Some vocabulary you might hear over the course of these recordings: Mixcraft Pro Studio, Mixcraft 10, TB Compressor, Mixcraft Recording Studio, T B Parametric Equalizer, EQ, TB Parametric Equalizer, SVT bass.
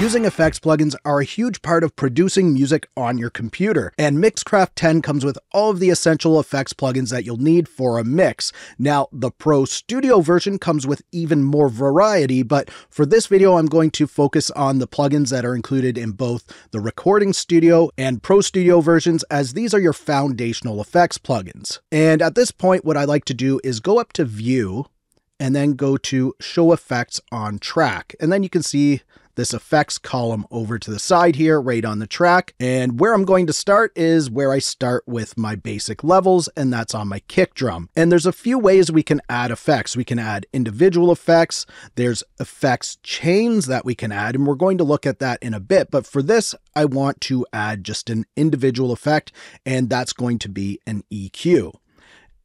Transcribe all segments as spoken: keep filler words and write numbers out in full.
Using effects plugins are a huge part of producing music on your computer, and Mixcraft ten comes with all of the essential effects plugins that you'll need for a mix. Now, the Pro Studio version comes with even more variety, but for this video, I'm going to focus on the plugins that are included in both the Recording Studio and Pro Studio versions, as these are your foundational effects plugins. And at this point, what I like to do is go up to View, and then go to Show Effects on Track. And then you can see this effects column over to the side here, right on the track. And where I'm going to start is where I start with my basic levels, and that's on my kick drum. And there's a few ways we can add effects. We can add individual effects. There's effects chains that we can add, and we're going to look at that in a bit. But for this, I want to add just an individual effect, and that's going to be an E Q.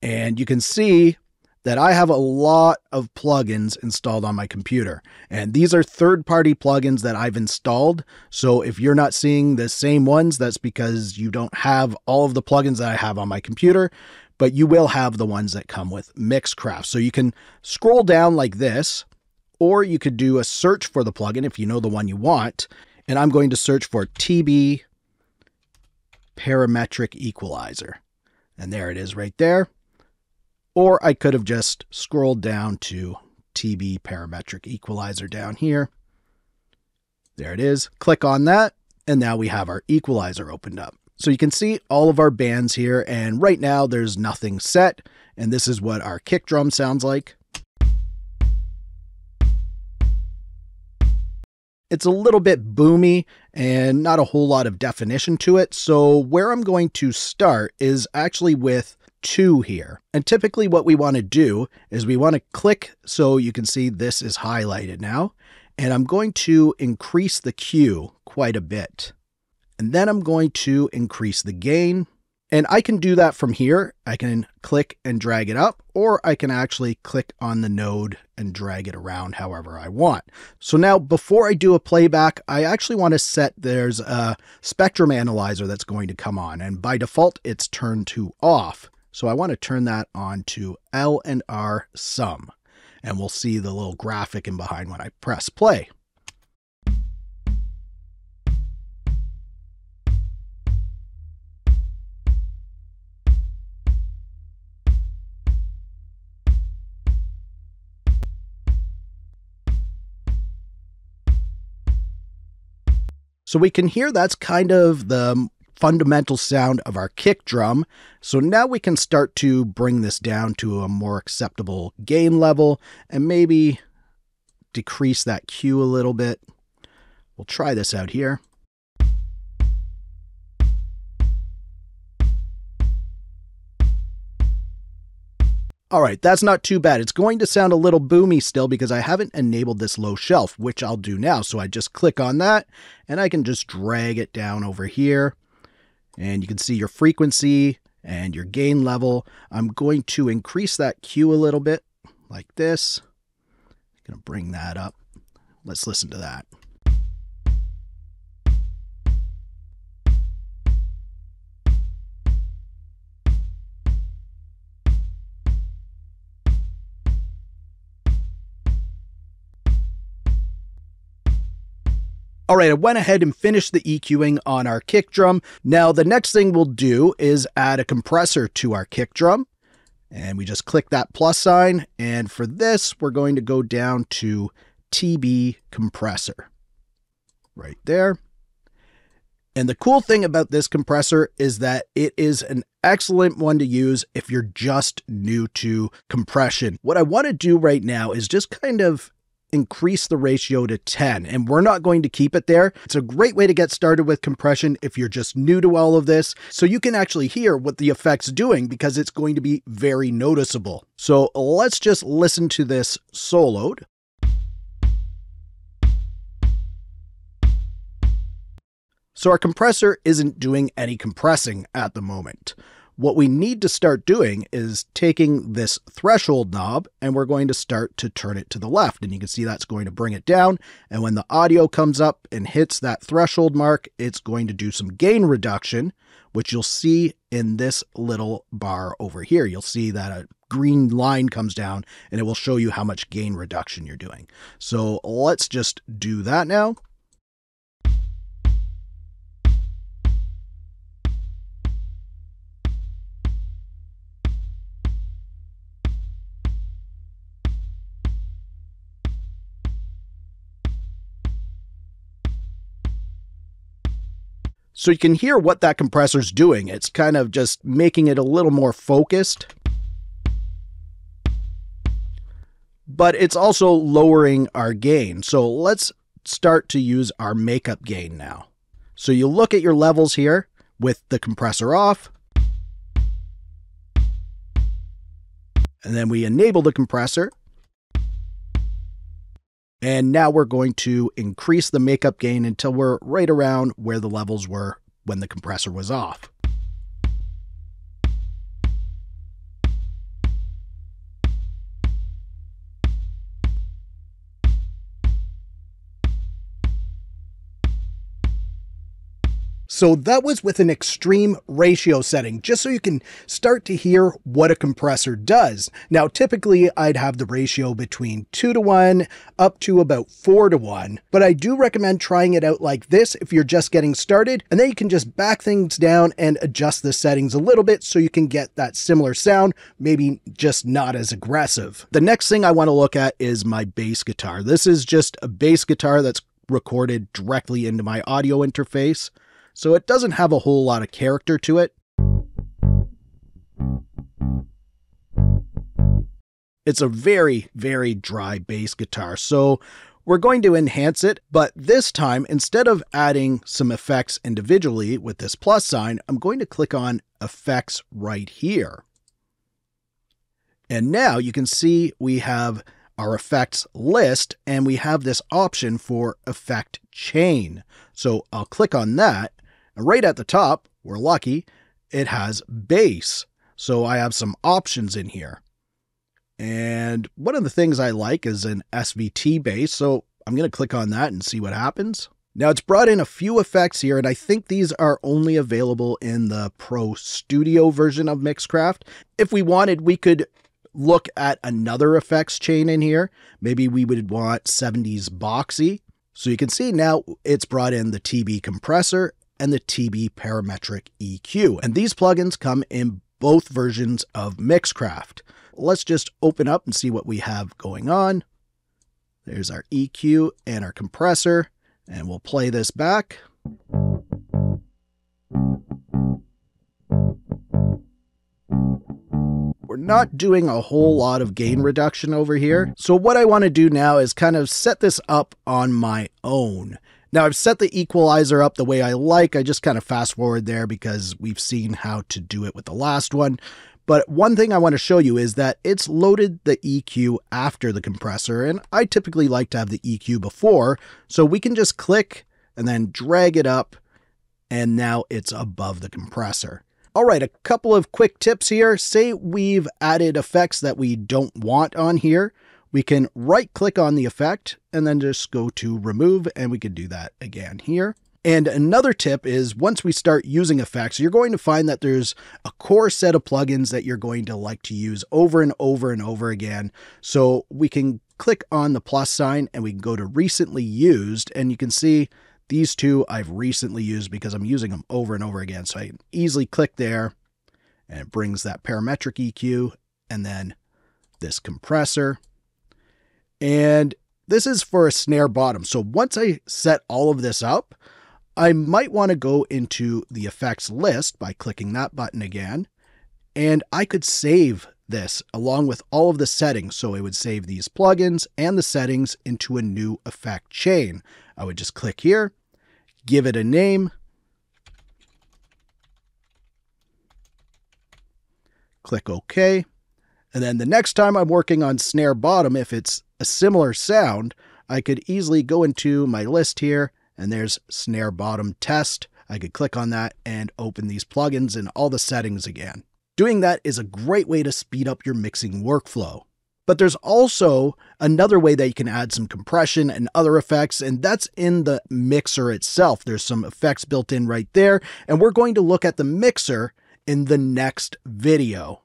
And you can see that I have a lot of plugins installed on my computer. And these are third-party plugins that I've installed. So if you're not seeing the same ones, that's because you don't have all of the plugins that I have on my computer, but you will have the ones that come with Mixcraft. So you can scroll down like this, or you could do a search for the plugin if you know the one you want. And I'm going to search for T B Parametric Equalizer. And there it is right there. Or I could have just scrolled down to T B Parametric Equalizer down here. There it is. Click on that, and now we have our equalizer opened up. So you can see all of our bands here, and right now there's nothing set, and this is what our kick drum sounds like. It's a little bit boomy and not a whole lot of definition to it, so where I'm going to start is actually with two here. And typically what we want to do is we want to click, so you can see this is highlighted now, and I'm going to increase the Q quite a bit. And then I'm going to increase the gain, and I can do that from here. I can click and drag it up, or I can actually click on the node and drag it around however I want. So now before I do a playback, I actually want to set, there's a spectrum analyzer that's going to come on, and by default it's turned to off. So I want to turn that on to L and R sum, and we'll see the little graphic in behind when I press play. So we can hear that's kind of the fundamental sound of our kick drum. So now we can start to bring this down to a more acceptable gain level and maybe decrease that Q a little bit. We'll try this out here. All right, that's not too bad. It's going to sound a little boomy still because I haven't enabled this low shelf, which I'll do now. So I just click on that and I can just drag it down over here. And you can see your frequency and your gain level. I'm going to increase that Q a little bit, like this. I'm going to bring that up. Let's listen to that. All right, I went ahead and finished the EQing on our kick drum. Now, the next thing we'll do is add a compressor to our kick drum. And we just click that plus sign. And for this, we're going to go down to T B Compressor. Right there. And the cool thing about this compressor is that it is an excellent one to use if you're just new to compression. What I want to do right now is just kind of increase the ratio to ten, and we're not going to keep it there. It's a great way to get started with compression if you're just new to all of this, so you can actually hear what the effect's doing because it's going to be very noticeable. So let's just listen to this soloed. So our compressor isn't doing any compressing at the moment. What we need to start doing is taking this threshold knob, and we're going to start to turn it to the left. And you can see that's going to bring it down. And when the audio comes up and hits that threshold mark, it's going to do some gain reduction, which you'll see in this little bar over here. You'll see that a green line comes down and it will show you how much gain reduction you're doing. So let's just do that now. So you can hear what that compressor's doing. It's kind of just making it a little more focused, but it's also lowering our gain. So let's start to use our makeup gain now. So you look at your levels here with the compressor off, and then we enable the compressor. And now we're going to increase the makeup gain until we're right around where the levels were when the compressor was off. So that was with an extreme ratio setting, just so you can start to hear what a compressor does. Now, typically I'd have the ratio between two to one up to about four to one, but I do recommend trying it out like this if you're just getting started, and then you can just back things down and adjust the settings a little bit so you can get that similar sound, maybe just not as aggressive. The next thing I want to look at is my bass guitar. This is just a bass guitar that's recorded directly into my audio interface, so it doesn't have a whole lot of character to it. It's a very, very dry bass guitar, so we're going to enhance it, but this time, instead of adding some effects individually with this plus sign, I'm going to click on Effects right here. And now you can see we have our effects list, and we have this option for Effect Chain. So I'll click on that. Right at the top, we're lucky, it has bass. So I have some options in here. And one of the things I like is an S V T bass. So I'm going to click on that and see what happens. Now it's brought in a few effects here, and I think these are only available in the Pro Studio version of Mixcraft. If we wanted, we could look at another effects chain in here. Maybe we would want seventies boxy. So you can see now it's brought in the T B Compressor and the T B Parametric E Q. And these plugins come in both versions of Mixcraft. Let's just open up and see what we have going on. There's our E Q and our compressor, and we'll play this back. We're not doing a whole lot of gain reduction over here. So what I want to do now is kind of set this up on my own. Now I've set the equalizer up the way I like. I just kind of fast forward there because we've seen how to do it with the last one. But one thing I want to show you is that it's loaded the E Q after the compressor, and I typically like to have the E Q before. So we can just click and then drag it up, and now it's above the compressor. All right, a couple of quick tips here. Say we've added effects that we don't want on here. We can right click on the effect and then just go to remove, and we can do that again here. And another tip is once we start using effects, you're going to find that there's a core set of plugins that you're going to like to use over and over and over again. So we can click on the plus sign and we can go to recently used, and you can see these two I've recently used because I'm using them over and over again. So I can easily click there and it brings that parametric E Q and then this compressor. And this is for a snare bottom. So once I set all of this up, I might want to go into the effects list by clicking that button again. And I could save this along with all of the settings. So it would save these plugins and the settings into a new effect chain. I would just click here, give it a name, click OK. And then the next time I'm working on snare bottom, if it's a similar sound, I could easily go into my list here, and there's snare bottom test. I could click on that and open these plugins and all the settings again. Doing that is a great way to speed up your mixing workflow. But there's also another way that you can add some compression and other effects, and that's in the mixer itself. There's some effects built in right there, and we're going to look at the mixer in the next video.